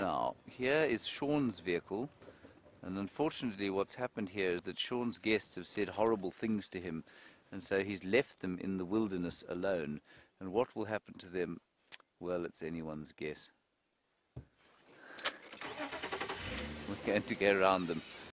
Now, here is Sean's vehicle, and unfortunately what's happened here is that Sean's guests have said horrible things to him, and so he's left them in the wilderness alone. And what will happen to them? Well, it's anyone's guess. We're going to go around them.